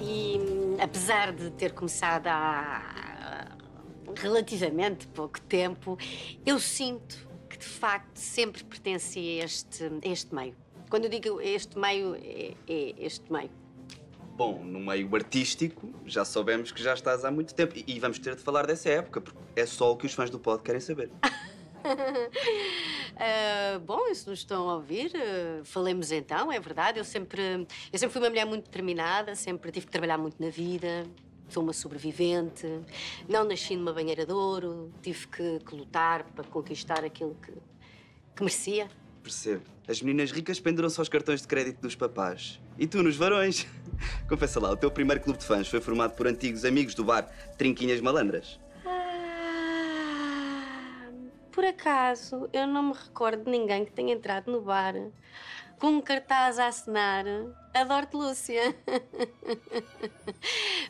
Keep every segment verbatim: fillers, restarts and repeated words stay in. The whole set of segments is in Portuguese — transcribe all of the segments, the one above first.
E apesar de ter começado há relativamente pouco tempo, eu sinto que, de facto, sempre pertenci a este, a este meio. Quando eu digo este meio, é, é este meio. Bom, no meio artístico, já soubemos que já estás há muito tempo. E, e vamos ter de falar dessa época, porque é só o que os fãs do P O D querem saber. uh, bom, se nos estão a ouvir, uh, falemos então, é verdade. Eu sempre, eu sempre fui uma mulher muito determinada, sempre tive que trabalhar muito na vida. Sou uma sobrevivente, não nasci numa banheira de ouro, tive que, que lutar para conquistar aquilo que, que merecia. Percebo. As meninas ricas penduram-se aos cartões de crédito dos papás. E tu, nos varões? Confessa lá, o teu primeiro clube de fãs foi formado por antigos amigos do bar Trinquinhas Malandras. Ah, por acaso, eu não me recordo de ninguém que tenha entrado no bar com um cartaz a assinar "Adoro-te, Lúcia".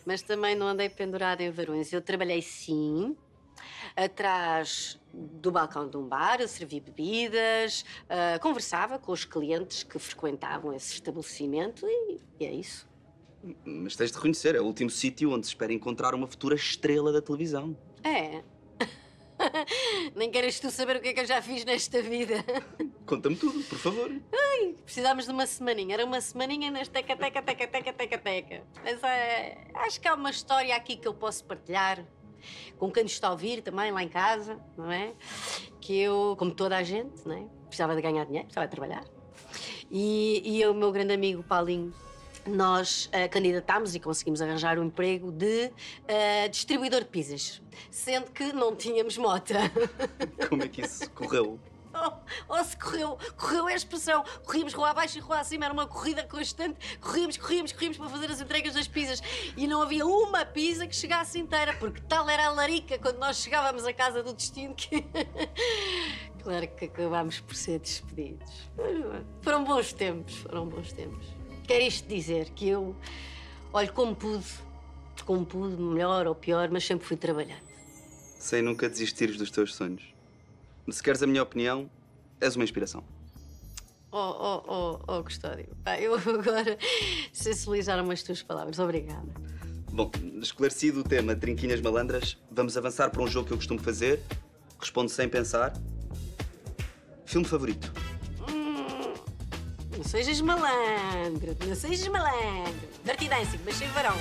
Mas também não andei pendurada em varões. Eu trabalhei, sim, atrás do balcão de um bar, eu servi bebidas, uh, conversava com os clientes que frequentavam esse estabelecimento e, e é isso. Mas tens de reconhecer, é o último sítio onde se espera encontrar uma futura estrela da televisão. É? Nem queres tu saber o que é que eu já fiz nesta vida? Conta-me tudo, por favor. Ai, precisámos de uma semaninha. Era uma semaninha nesta teca-teca, teca-teca, teca-teca. Mas uh, acho que há uma história aqui que eu posso partilhar com quem nos está a ouvir também, lá em casa, não é? Que eu, como toda a gente, não é? Precisava de ganhar dinheiro, precisava de trabalhar. E, e eu, o meu grande amigo Paulinho, nós uh, candidatámos e conseguimos arranjar um emprego de uh, distribuidor de pizzas, sendo que não tínhamos mota. Como é que isso correu? Oh, oh, se correu, correu é a expressão. Corríamos rua abaixo e rua acima, era uma corrida constante. Corríamos, corríamos, corríamos para fazer as entregas das pizzas. E não havia uma pizza que chegasse inteira, porque tal era a larica quando nós chegávamos à casa do destino que... Claro que acabámos por ser despedidos. Foram bons tempos, foram bons tempos. Quer isto dizer que eu, olho como pude, como pude, melhor ou pior, mas sempre fui trabalhando. Sem nunca desistires dos teus sonhos. Se queres a minha opinião, és uma inspiração. Oh, oh, oh, oh, Custódio. Ah, eu agora sensibilizaram-me as tuas palavras. Obrigada. Bom, esclarecido o tema Trinquinhas Malandras, vamos avançar para um jogo que eu costumo fazer. Respondo sem pensar. Filme favorito? Hum, não sejas malandro, não sejas malandro. Dirty Dancing, mas sem varão.